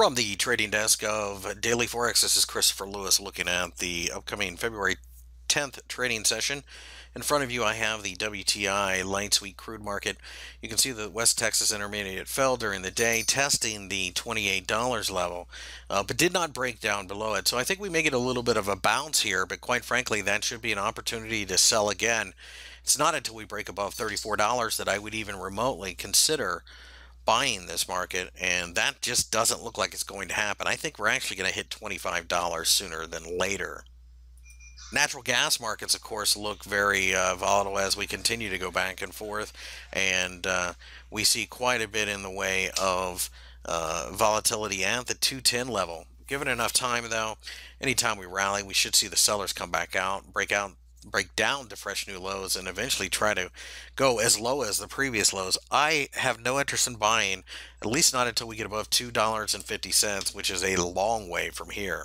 From the trading desk of Daily Forex, this is Christopher Lewis looking at the upcoming February 10th trading session. In front of you, I have the WTI light sweet crude market. You can see the West Texas Intermediate fell during the day, testing the $28 level, but did not break down below it. So I think we may get a little bit of a bounce here, but quite frankly, that should be an opportunity to sell again. It's not until we break above $34 that I would even remotely consider buying this market, and that just doesn't look like it's going to happen. I think we're actually going to hit $25 sooner than later. Natural gas markets, of course, look very volatile as we continue to go back and forth, and we see quite a bit in the way of volatility at the 210 level. Given enough time, though, anytime we rally, we should see the sellers come back out, break down to fresh new lows, and eventually try to go as low as the previous lows. I have no interest in buying, at least not until we get above $2.50, which is a long way from here.